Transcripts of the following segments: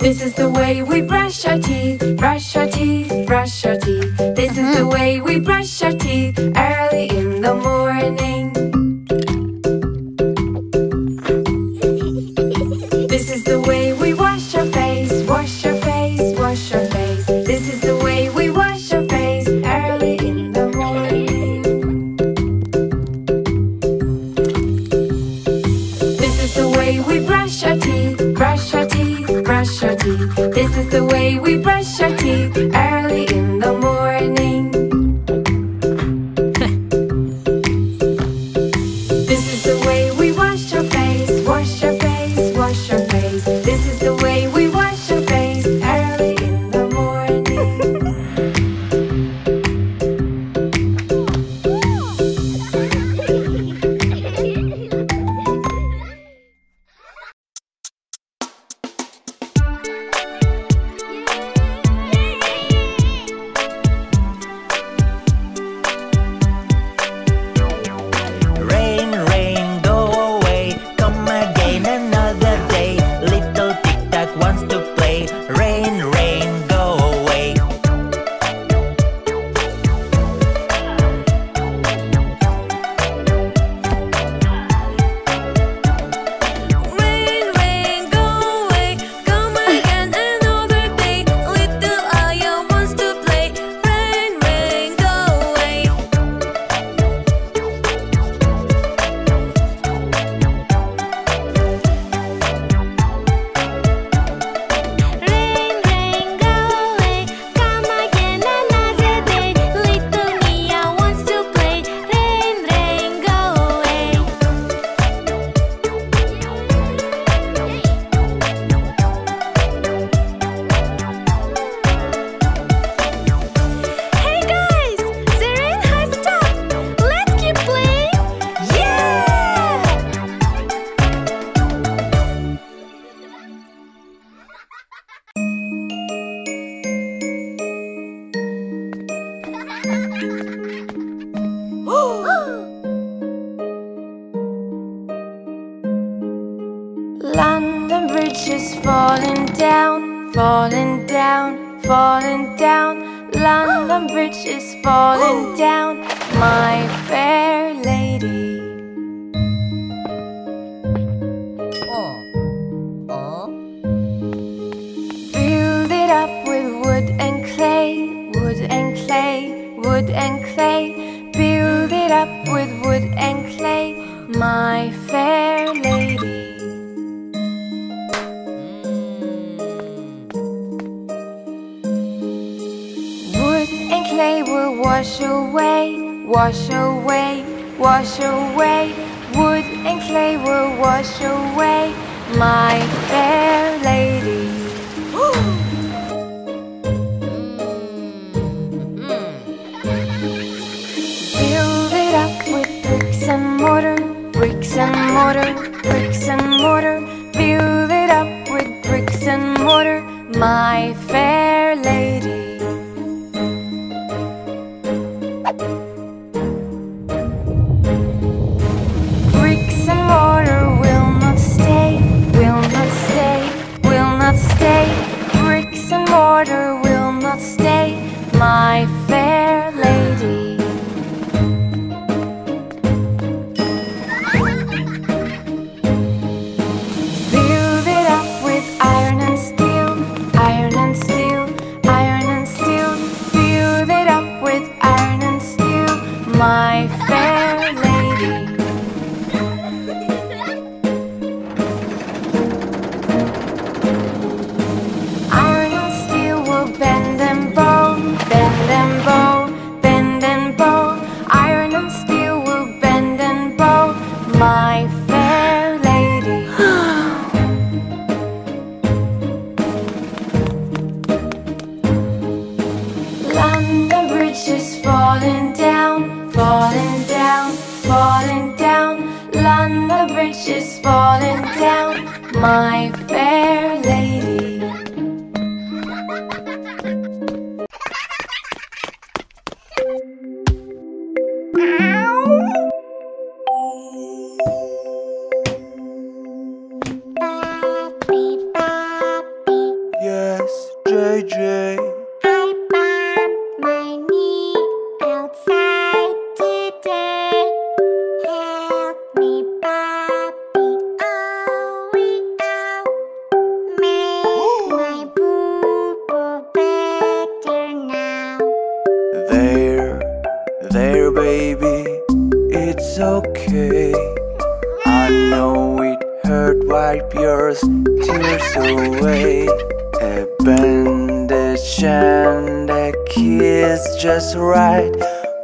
This is the way we brush our teeth, brush our teeth, brush our teeth. This is the way we brush our teeth early in the morning. This is the way we wash our face, wash our face, wash our face. This is the way we wash our face early in the morning. This is the way we brush our teeth, brush our teeth. Brush our teeth. This is the way we brush our teeth. away, rain, rain, go away. Rain, rain, go away, come again another day. Little Aya wants to play. Rain, rain, go away. London Bridge is falling down, falling down, falling down. London Bridge is falling down, my fair lady. Build it up with wood and clay, wood and clay, wood and clay. Build it up with wood and clay, my fair lady. Clay will wash away, wash away, wash away. Wood and clay will wash away, my fair lady. Build it up with bricks and mortar, bricks and mortar, bricks and mortar. Build it up with bricks and mortar, my fair lady. Water will not stay, my fair lady. Build it up with iron and steel, iron and steel, iron and steel. Build it up with iron and steel, my fair lady. My fair lady. Yes, JJ. I bumped my knee outside today. Help me, Papi. Baby, it's okay. I know it hurt, wipe your tears away. A bandage and a kiss just right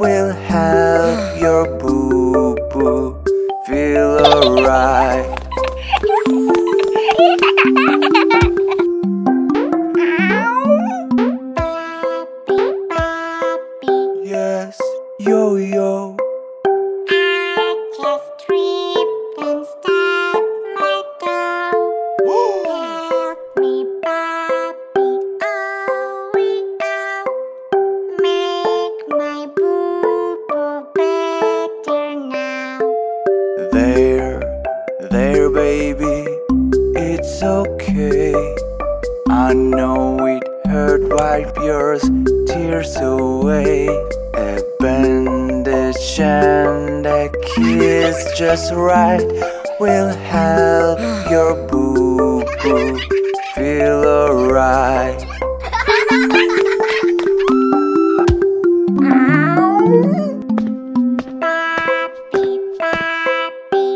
will help your boo-boo feel alright. I know it hurt, wipe your tears away. A bandage and a kiss just right will help your boo-boo feel alright.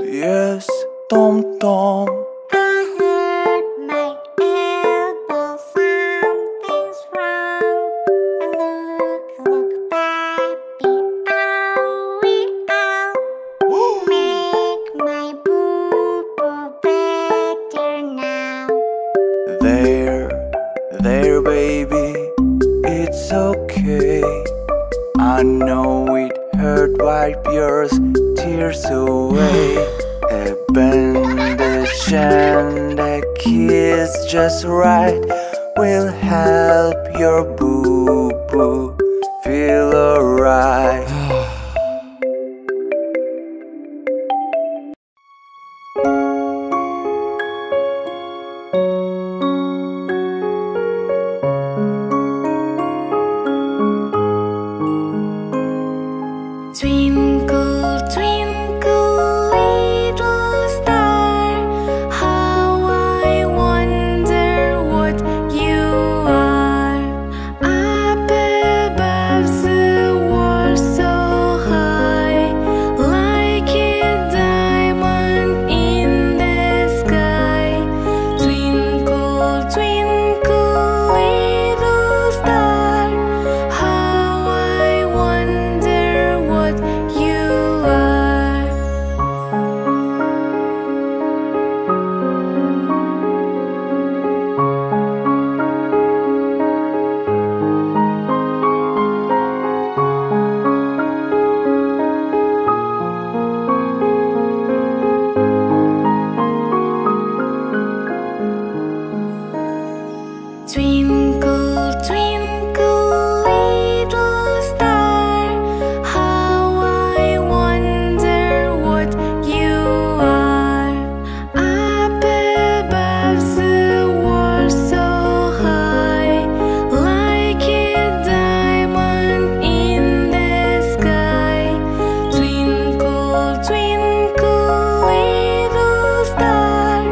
Yes, Tom Tom, there, baby, it's okay. I know it hurt, wipe your tears away. A bandage and a kiss just right will help your boo-boo feel alright. Twinkle, twinkle, little star, how I wonder what you are. Up above the world so high, like a diamond in the sky. Twinkle, twinkle, little star, how I wonder what twinkle, twinkle, little star, how I wonder what you are. Up above the world so high, like a diamond in the sky. Twinkle, twinkle, little star,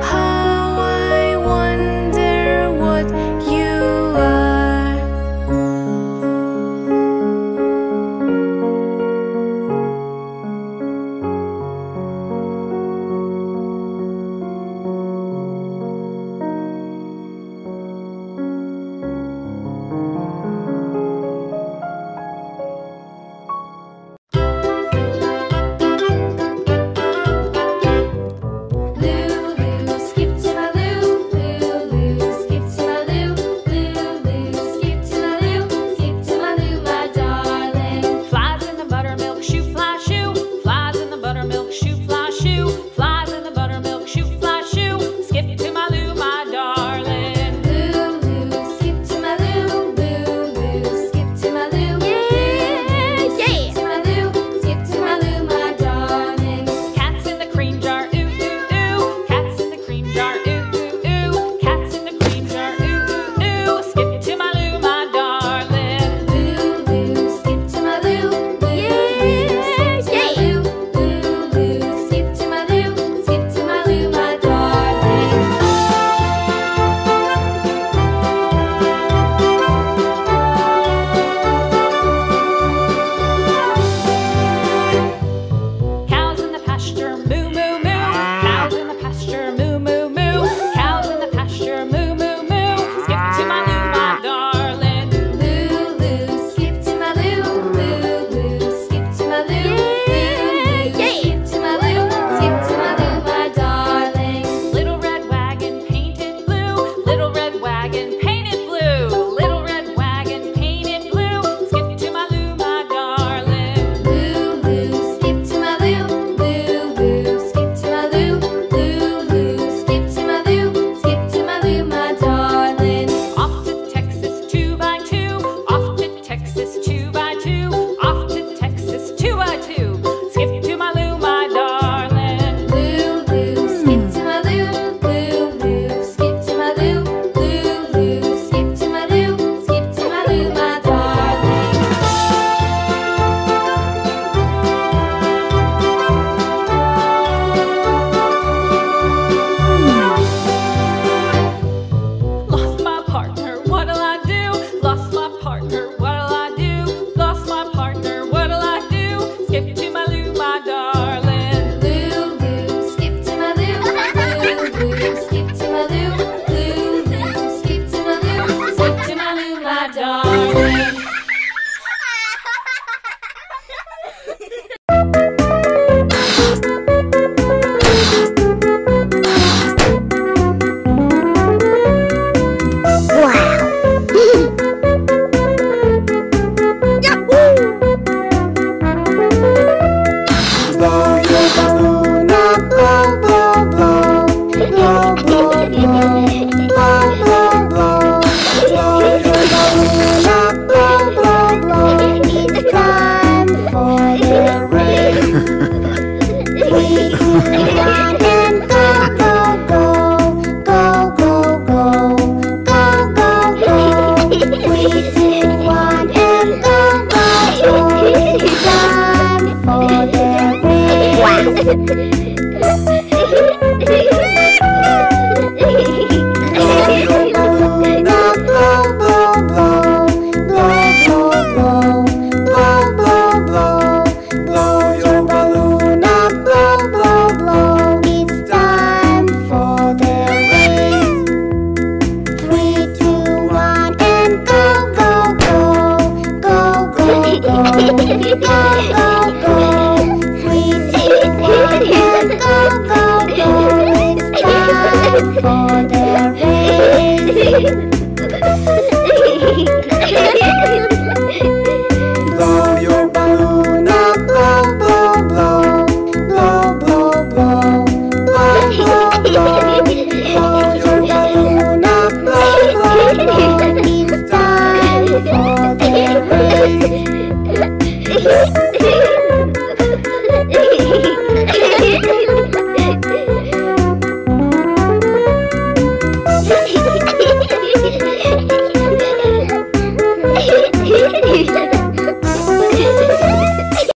how I wonder what you